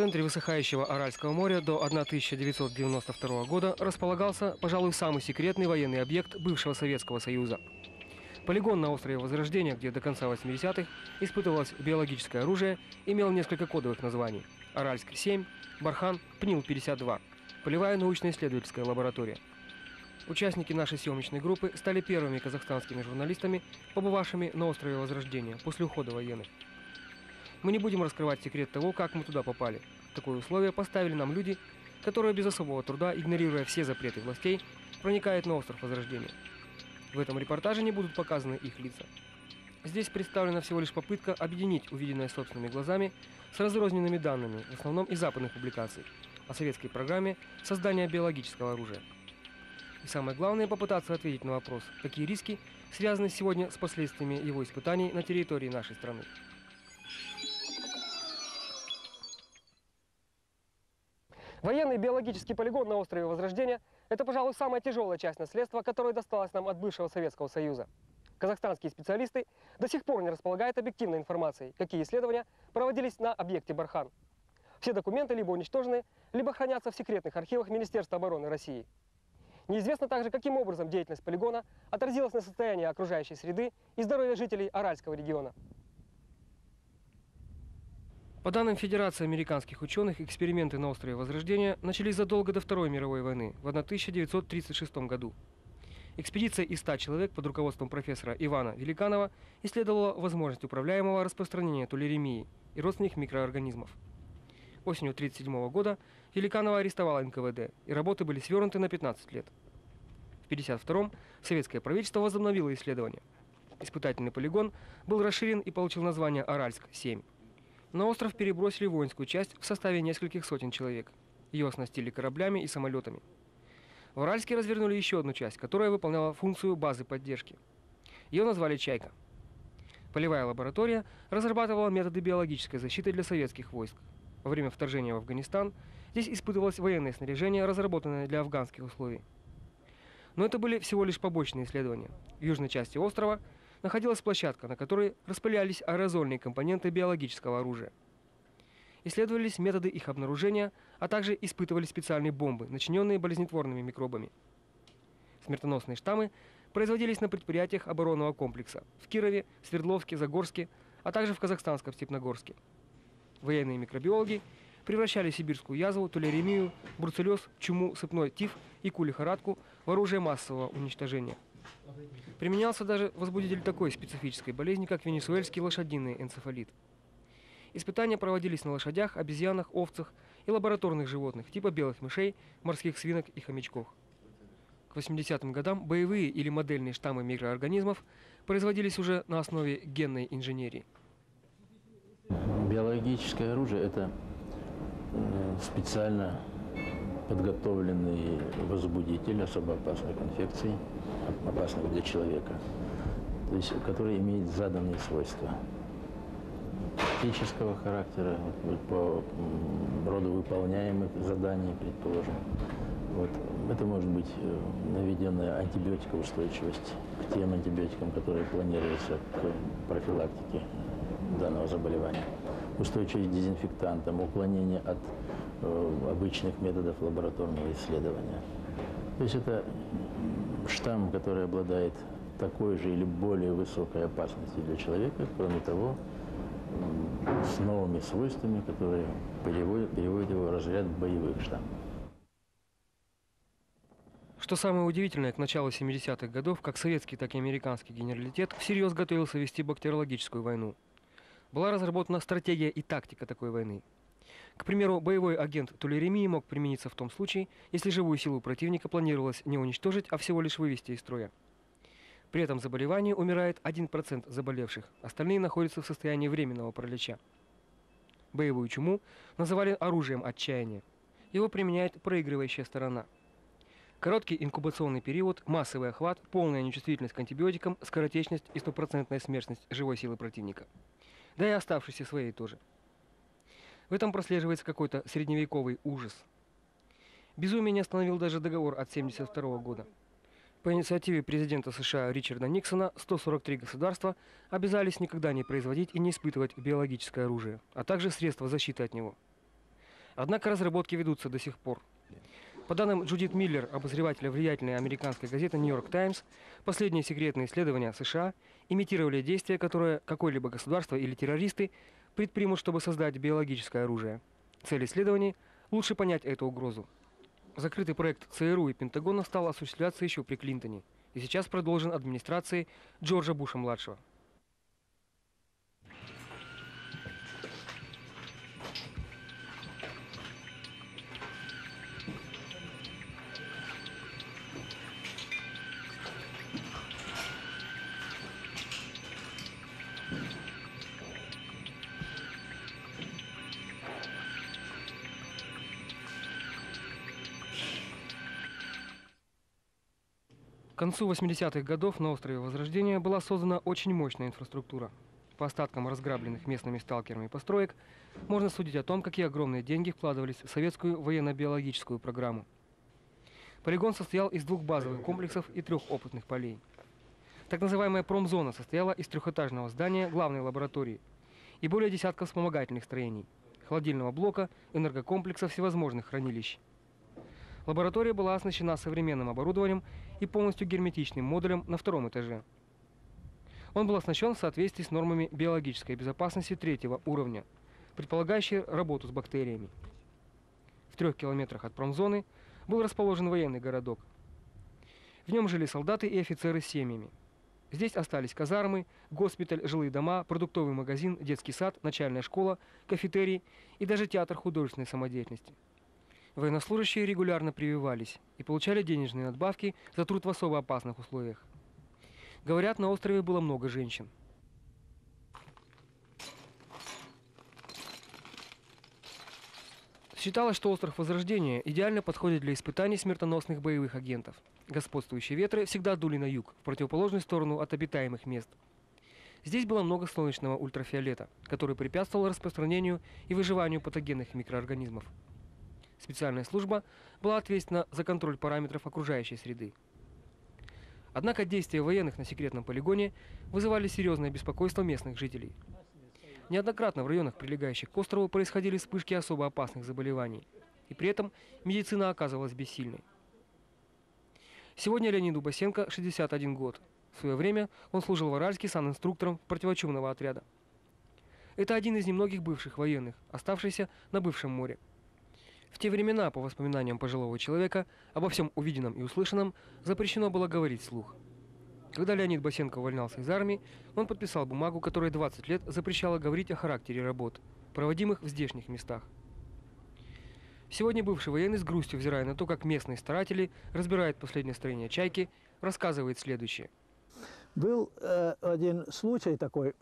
центре высыхающего Аральского моря до 1992 года располагался, пожалуй, самый секретный военный объект бывшего Советского Союза. Полигон на острове Возрождения, где до конца 80-х испытывалось биологическое оружие, имел несколько кодовых названий – Аральск-7, Бархан, Пнил-52, полевая научно-исследовательская лаборатория. Участники нашей съемочной группы стали первыми казахстанскими журналистами, побывавшими на острове Возрождения после ухода военных. Мы не будем раскрывать секрет того, как мы туда попали. Такое условие поставили нам люди, которые без особого труда, игнорируя все запреты властей, проникают на остров Возрождения. В этом репортаже не будут показаны их лица. Здесь представлена всего лишь попытка объединить увиденное собственными глазами с разрозненными данными, в основном из западных публикаций, о советской программе создания биологического оружия. И самое главное, попытаться ответить на вопрос, какие риски связаны сегодня с последствиями его испытаний на территории нашей страны. Военный биологический полигон на острове Возрождения – это, пожалуй, самая тяжелая часть наследства, которая досталась нам от бывшего Советского Союза. Казахстанские специалисты до сих пор не располагают объективной информацией, какие исследования проводились на объекте Бархан. Все документы либо уничтожены, либо хранятся в секретных архивах Министерства обороны России. Неизвестно также, каким образом деятельность полигона отразилась на состоянии окружающей среды и здоровья жителей Аральского региона. По данным Федерации американских ученых, эксперименты на острове Возрождения начались задолго до Второй мировой войны, в 1936 году. Экспедиция из 100 человек под руководством профессора Ивана Великанова исследовала возможность управляемого распространения тулеремии и родственных микроорганизмов. Осенью 1937 года Великанова арестовала НКВД, и работы были свернуты на 15 лет. В 1952-м советское правительство возобновило исследования. Испытательный полигон был расширен и получил название «Аральск-7». На остров перебросили воинскую часть в составе нескольких сотен человек. Ее оснастили кораблями и самолетами. В Аральске развернули еще одну часть, которая выполняла функцию базы поддержки. Ее назвали «Чайка». Полевая лаборатория разрабатывала методы биологической защиты для советских войск. Во время вторжения в Афганистан здесь испытывалось военное снаряжение, разработанное для афганских условий. Но это были всего лишь побочные исследования. В южной части острова находилась площадка, на которой распылялись аэрозольные компоненты биологического оружия. Исследовались методы их обнаружения, а также испытывали специальные бомбы, начиненные болезнетворными микробами. Смертоносные штаммы производились на предприятиях оборонного комплекса в Кирове, Свердловске, Загорске, а также в казахстанском Степногорске. Военные микробиологи превращали сибирскую язву, тулеремию, бруцеллез, чуму, сыпной тиф и кулихорадку в оружие массового уничтожения. Применялся даже возбудитель такой специфической болезни, как венесуэльский лошадиный энцефалит. Испытания проводились на лошадях, обезьянах, овцах и лабораторных животных, типа белых мышей, морских свинок и хомячков. К 80-м годам боевые или модельные штаммы микроорганизмов производились уже на основе генной инженерии. Биологическое оружие – это специально подготовленный возбудитель особо опасных инфекций, опасных для человека, то есть, который имеет заданные свойства физического характера, по роду выполняемых заданий, предположим. Вот. Это может быть наведенная антибиотикоустойчивость к тем антибиотикам, которые планируются к профилактике данного заболевания. Устойчивость к дезинфектантам, уклонение от обычных методов лабораторного исследования. То есть это штамм, который обладает такой же или более высокой опасностью для человека, кроме того, с новыми свойствами, которые переводят его в разряд боевых штаммов. Что самое удивительное, к началу 70-х годов как советский, так и американский генералитет всерьез готовился вести бактериологическую войну. Была разработана стратегия и тактика такой войны. К примеру, боевой агент тулеремии мог примениться в том случае, если живую силу противника планировалось не уничтожить, а всего лишь вывести из строя. При этом заболевании умирает 1% заболевших, остальные находятся в состоянии временного паралича. Боевую чуму называли оружием отчаяния. Его применяет проигрывающая сторона. Короткий инкубационный период, массовый охват, полная нечувствительность к антибиотикам, скоротечность и стопроцентная смертность живой силы противника. Да и оставшейся своей тоже. В этом прослеживается какой-то средневековый ужас. Безумие не остановил даже договор от 1972 года. По инициативе президента США Ричарда Никсона 143 государства обязались никогда не производить и не испытывать биологическое оружие, а также средства защиты от него. Однако разработки ведутся до сих пор. По данным Джудит Миллер, обозревателя влиятельной американской газеты «Нью-Йорк Таймс», последние секретные исследования США имитировали действия, которые какое-либо государство или террористы предпримут, чтобы создать биологическое оружие. Цель исследований – лучше понять эту угрозу. Закрытый проект ЦРУ и Пентагона стал осуществляться еще при Клинтоне и сейчас продолжен администрацией Джорджа Буша-младшего. К концу 80-х годов на острове Возрождения была создана очень мощная инфраструктура. По остаткам разграбленных местными сталкерами построек можно судить о том, какие огромные деньги вкладывались в советскую военно-биологическую программу. Полигон состоял из двух базовых комплексов и трех опытных полей. Так называемая промзона состояла из трехэтажного здания главной лаборатории и более десятка вспомогательных строений, холодильного блока, энергокомплекса, всевозможных хранилищ. Лаборатория была оснащена современным оборудованием и полностью герметичным модулем на втором этаже. Он был оснащен в соответствии с нормами биологической безопасности третьего уровня, предполагающей работу с бактериями. В 3 километрах от промзоны был расположен военный городок. В нем жили солдаты и офицеры с семьями. Здесь остались казармы, госпиталь, жилые дома, продуктовый магазин, детский сад, начальная школа, кафетерий и даже театр художественной самодеятельности. Военнослужащие регулярно прививались и получали денежные надбавки за труд в особо опасных условиях. Говорят, на острове было много женщин. Считалось, что остров Возрождения идеально подходит для испытаний смертоносных боевых агентов. Господствующие ветры всегда дули на юг, в противоположную сторону от обитаемых мест. Здесь было много солнечного ультрафиолета, который препятствовал распространению и выживанию патогенных микроорганизмов. Специальная служба была ответственна за контроль параметров окружающей среды. Однако действия военных на секретном полигоне вызывали серьезное беспокойство местных жителей. Неоднократно в районах, прилегающих к острову, происходили вспышки особо опасных заболеваний, и при этом медицина оказывалась бессильной. Сегодня Леониду Басенко 61 год. В свое время он служил в Аральске санинструктором противочумного отряда. Это один из немногих бывших военных, оставшийся на бывшем море. В те времена, по воспоминаниям пожилого человека, обо всем увиденном и услышанном запрещено было говорить вслух. Когда Леонид Басенко увольнялся из армии, он подписал бумагу, которая 20 лет запрещала говорить о характере работ, проводимых в здешних местах. Сегодня бывший военный с грустью, взирая на то, как местные старатели разбирают последнее строение «Чайки», рассказывает следующее. Был один случай такой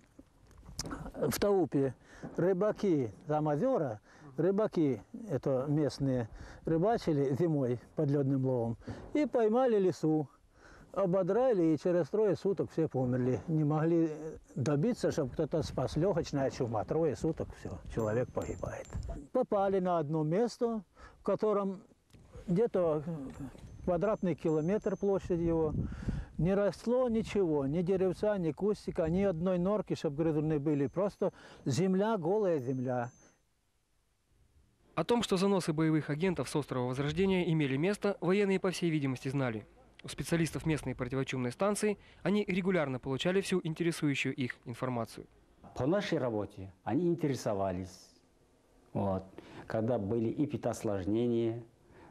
в Таупе. Рыбаки там озера. Рыбаки, это местные, рыбачили зимой подледным ловом и поймали лису, ободрали, и через 3 суток все померли. Не могли добиться, чтобы кто-то спас. Легочная чума, 3 суток, все, человек погибает. Попали на одно место, в котором где-то квадратный километр площадь его. Не росло ничего, ни деревца, ни кустика, ни одной норки, чтобы грызуны были. Просто земля, голая земля. О том, что заносы боевых агентов с острова Возрождения имели место, военные, по всей видимости, знали. У специалистов местной противочумной станции они регулярно получали всю интересующую их информацию. По нашей работе они интересовались, вот, когда были и питосложнения,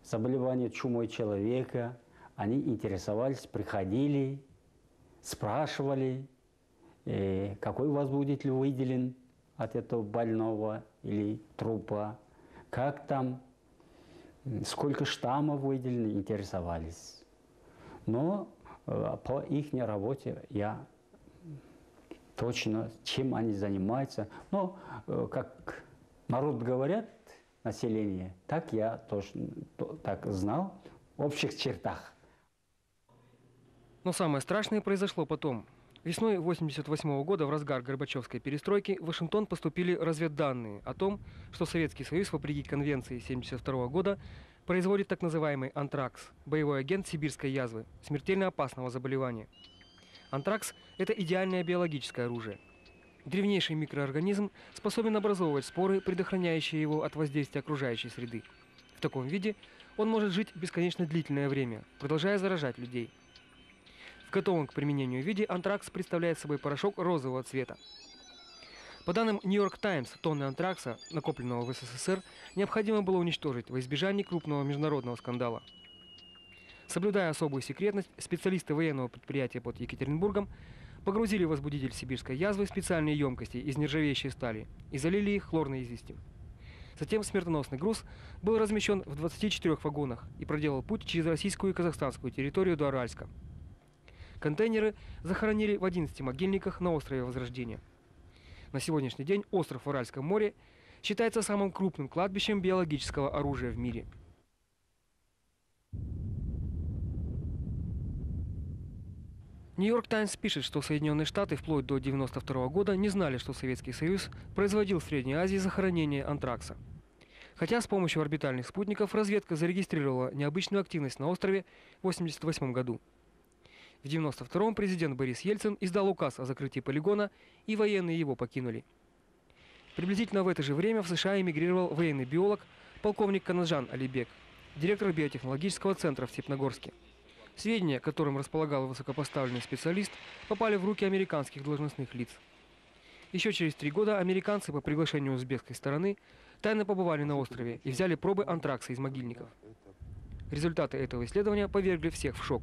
заболевания чумой человека, они интересовались, приходили, спрашивали, какой у вас будет ли выделен от этого больного или трупа. Как там, сколько штаммов выделено, интересовались. Но по их работе я точно, чем они занимаются. Но как народ говорят, население, так я точно так знал в общих чертах. Но самое страшное произошло потом. Весной 1988 года, в разгар Горбачевской перестройки, в Вашингтон поступили разведданные о том, что Советский Союз, вопреки конвенции 1972 года, производит так называемый антракс – боевой агент сибирской язвы, смертельно опасного заболевания. Антракс – это идеальное биологическое оружие. Древнейший микроорганизм способен образовывать споры, предохраняющие его от воздействия окружающей среды. В таком виде он может жить бесконечно длительное время, продолжая заражать людей. В готовом к применению виде антракс представляет собой порошок розового цвета. По данным Нью-Йорк Таймс, тонны антракса, накопленного в СССР, необходимо было уничтожить во избежание крупного международного скандала. Соблюдая особую секретность, специалисты военного предприятия под Екатеринбургом погрузили в возбудитель сибирской язвы специальные емкости из нержавеющей стали и залили их хлорной известью. Затем смертоносный груз был размещен в 24 вагонах и проделал путь через российскую и казахстанскую территорию до Аральска. Контейнеры захоронили в 11 могильниках на острове Возрождения. На сегодняшний день остров в Аральском море считается самым крупным кладбищем биологического оружия в мире. Нью-Йорк Таймс пишет, что Соединенные Штаты вплоть до 1992 года не знали, что Советский Союз производил в Средней Азии захоронение антракса. Хотя с помощью орбитальных спутников разведка зарегистрировала необычную активность на острове в 1988 году. В 1992-м президент Борис Ельцин издал указ о закрытии полигона, и военные его покинули. Приблизительно в это же время в США эмигрировал военный биолог полковник Канажан Алибек, директор биотехнологического центра в Степногорске. Сведения, которым располагал высокопоставленный специалист, попали в руки американских должностных лиц. Еще через 3 года американцы по приглашению узбекской стороны тайно побывали на острове и взяли пробы антракса из могильников. Результаты этого исследования повергли всех в шок.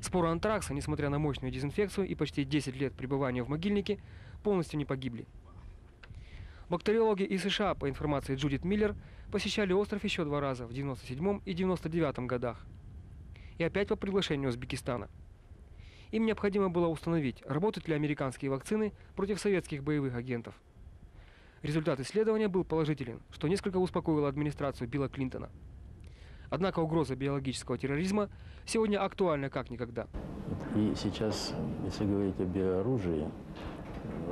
Споры антракса, несмотря на мощную дезинфекцию и почти 10 лет пребывания в могильнике, полностью не погибли. Бактериологи из США, по информации Джудит Миллер, посещали остров еще 2 раза в 1997 и 1999 годах. И опять по приглашению Узбекистана. Им необходимо было установить, работают ли американские вакцины против советских боевых агентов. Результат исследования был положителен, что несколько успокоило администрацию Билла Клинтона. Однако угроза биологического терроризма сегодня актуальна как никогда. И сейчас, если говорить о биооружии,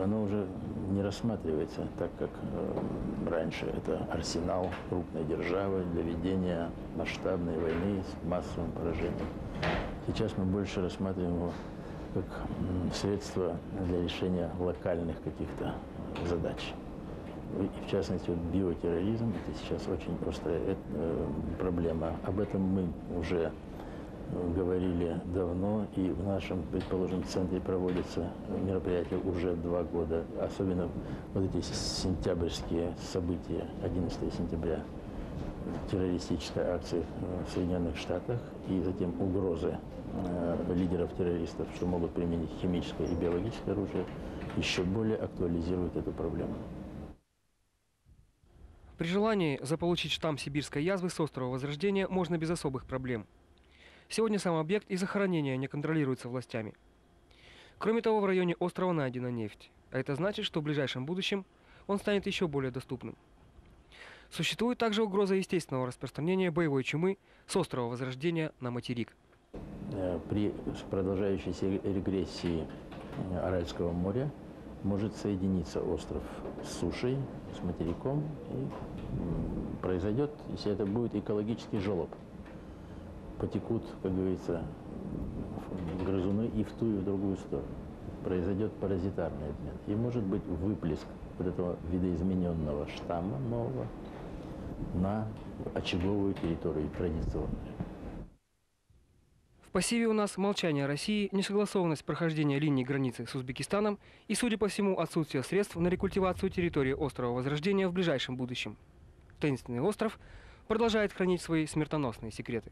оно уже не рассматривается так, как раньше. Это арсенал крупной державы для ведения масштабной войны с массовым поражением. Сейчас мы больше рассматриваем его как средство для решения локальных каких-то задач. И в частности, вот биотерроризм – это сейчас очень острая проблема. Об этом мы уже говорили давно, и в нашем, предположим, центре проводятся мероприятия уже 2 года. Особенно вот эти сентябрьские события, 11 сентября, террористическая акция в Соединенных Штатах, и затем угрозы лидеров-террористов, что могут применить химическое и биологическое оружие, еще более актуализируют эту проблему. При желании заполучить штамм сибирской язвы с острова Возрождения можно без особых проблем. Сегодня сам объект и захоронение не контролируются властями. Кроме того, в районе острова найдена нефть, а это значит, что в ближайшем будущем он станет еще более доступным. Существует также угроза естественного распространения боевой чумы с острова Возрождения на материк. При продолжающейся регрессии Аральского моря может соединиться остров с сушей, с материком, и произойдет, если это будет экологический желоб. Потекут, как говорится, грызуны и в ту, и в другую сторону. Произойдет паразитарный обмен. И может быть выплеск вот этого видоизмененного штамма нового на очаговую территорию, традиционную. В пассиве у нас молчание России, несогласованность прохождения линии границы с Узбекистаном и, судя по всему, отсутствие средств на рекультивацию территории острова Возрождения в ближайшем будущем. Таинственный остров продолжает хранить свои смертоносные секреты.